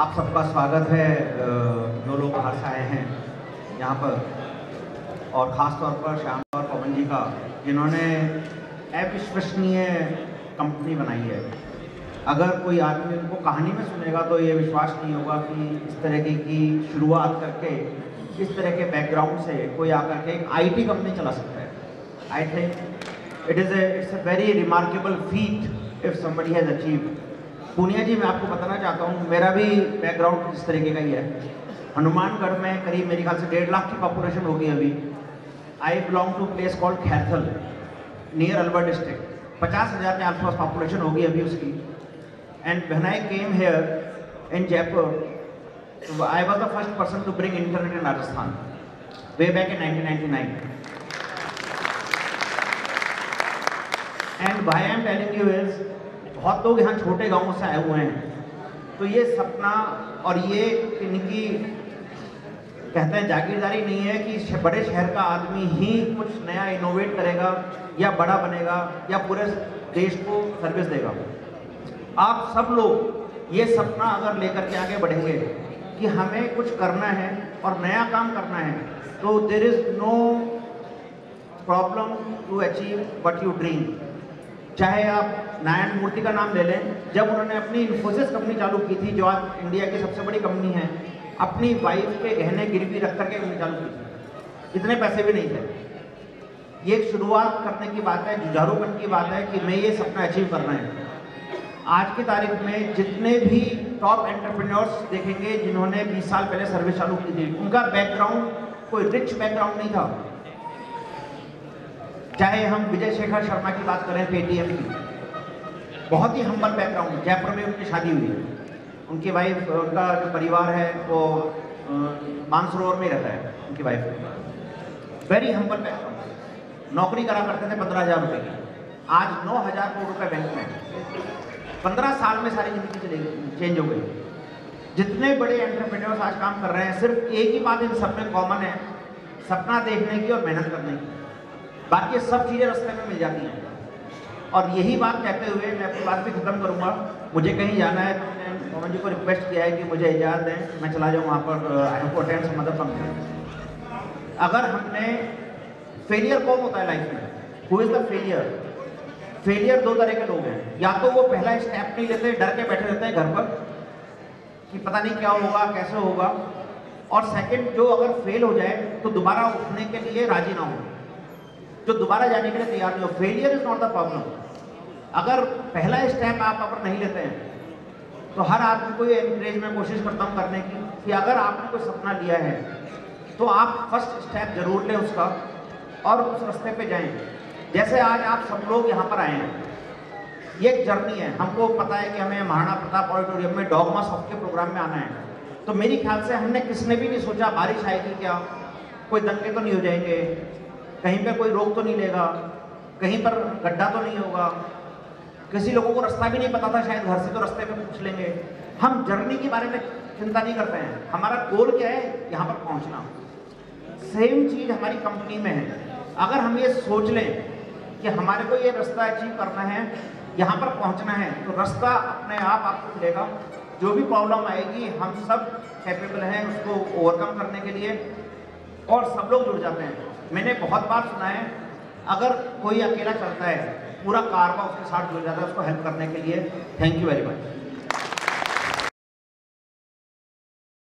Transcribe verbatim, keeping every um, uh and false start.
आप सबका स्वागत है जो लोग बाहर से आए हैं यहाँ पर, और ख़ास तौर पर श्याम और पवन जी का जिन्होंने अविश्वसनीय कंपनी बनाई है। अगर कोई आदमी उनको कहानी में सुनेगा तो ये विश्वास नहीं होगा कि इस तरह की शुरुआत करके इस तरह के बैकग्राउंड से कोई आकर के एक आईटी कंपनी चला सकता है। I think it is a it's a very remarkable feat if somebody has achieved. Poonia ji, मैं आपको बताना चाहता हूँ, मेरा भी बैकग्राउंड इस तरीके का ही है। हनुमानगढ़ में करीब मेरे ख्याल से डेढ़ लाख की पॉपुलेशन होगी अभी। I belong to place called Khairthal, near Alwar district. पचास हज़ार के आसपास पॉपुलेशन होगी अभी उसकी। And when I came here in Jaipur, I was the first person to bring internet in Rajasthan way back in nineteen ninety nine. And why I am telling you is, बहुत लोग यहाँ छोटे गांवों से आए हुए हैं, तो ये सपना और ये इनकी कहते हैं जागीरदारी नहीं है कि बड़े शहर का आदमी ही कुछ नया इनोवेट करेगा या बड़ा बनेगा या पूरे देश को सर्विस देगा। आप सब लोग ये सपना अगर लेकर के आगे बढ़ेंगे कि हमें कुछ करना है और नया काम करना है, तो there is no problem to achieve what you dream. चाहे आप नारायण मूर्ति का नाम ले लें, जब उन्होंने अपनी इन्फोसिस कंपनी चालू की थी, जो आज इंडिया की सबसे बड़ी कंपनी है, अपनी वाइफ के गहने गिरवी रख करके उन्होंने चालू की थी। इतने पैसे भी नहीं थे। ये शुरुआत करने की बात है, जुझारूपन की बात है कि मैं ये सपना अचीव करना है। आज की तारीख में जितने भी टॉप एंटरप्रेन्योर्स देखेंगे जिन्होंने बीस साल पहले सर्विस चालू की थी, उनका बैकग्राउंड कोई रिच बैकग्राउंड नहीं था। चाहे हम विजय शेखर शर्मा की बात करें, पेटीएम की, बहुत ही हम्बल बैकग्राउंड। जयपुर में उनकी शादी हुई, उनकी वाइफ, उनका जो परिवार है वो मानसरोवर में रहता है। उनकी वाइफ वेरी हम्बल बैकग्राउंड, नौकरी करा करते थे पंद्रह हज़ार रुपये की, आज नौ हज़ार करोड़ रुपये बैंक में। पंद्रह साल में सारी जिंदगी चली गई, चेंज हो गई। जितने बड़े एंटरप्रेन्योर्स आज काम कर रहे हैं, सिर्फ एक ही बात इन सब में कॉमन है, सपना देखने की और मेहनत करने की। बाकी सब चीज़ें रास्ते में मिल जाती हैं। और यही बात कहते हुए मैं अपनी बात भी खत्म करूंगा। मुझे कहीं जाना है, तो मैंने पवन जी को रिक्वेस्ट किया है कि मुझे इजाज़त दें, मैं चला जाऊँ वहाँ पर। I have to attend some other function. अगर हमने फेलियर कौन होता है लाइफ में, who is the failure? Failure दो तरह के लोग हैं। या तो वो पहला स्टेप नहीं लेते, डर के बैठे रहते हैं घर पर कि पता नहीं क्या होगा, कैसे होगा। और सेकेंड, जो अगर फेल हो जाए तो दोबारा उठने के लिए राजी ना हो, जो दोबारा जाने के लिए तैयार नहीं हो। Failure is not the problem. अगर पहला स्टेप आप अगर नहीं लेते हैं, तो हर आदमी को ये एनकरेज में कोशिश करता हूँ करने की कि अगर आपने कोई सपना लिया है तो आप फर्स्ट स्टेप जरूर लें उसका और उस रास्ते पे जाएं। जैसे आज आप सब लोग यहाँ पर आए हैं, ये एक जर्नी है। हमको पता है कि हमें महाराणा प्रताप ऑडिटोरियम में डॉगमा सॉफ्ट के प्रोग्राम में आना है, तो मेरे ख्याल से हमने किसने भी नहीं सोचा बारिश आएगी, क्या कोई दंगे तो नहीं हो जाएंगे, कहीं पर कोई रोक तो नहीं लेगा, कहीं पर गड्ढा तो नहीं होगा, किसी लोगों को रास्ता भी नहीं पता था शायद घर से, तो रास्ते पे पूछ लेंगे। हम जर्नी के बारे में चिंता नहीं करते हैं, हमारा गोल क्या है, यहाँ पर पहुँचना। सेम चीज़ हमारी कंपनी में है। अगर हम ये सोच लें कि हमारे को ये रास्ता अचीव करना है, यहाँ पर पहुँचना है, तो रास्ता अपने आप आपको मिलेगा। जो भी प्रॉब्लम आएगी, हम सब कैपेबल हैं उसको ओवरकम करने के लिए, और सब लोग जुड़ जाते हैं। मैंने बहुत बार सुना है, अगर कोई अकेला चलता है, पूरा कारवा उसके साथ जुड़ जाता है उसको हेल्प करने के लिए। Thank you very much.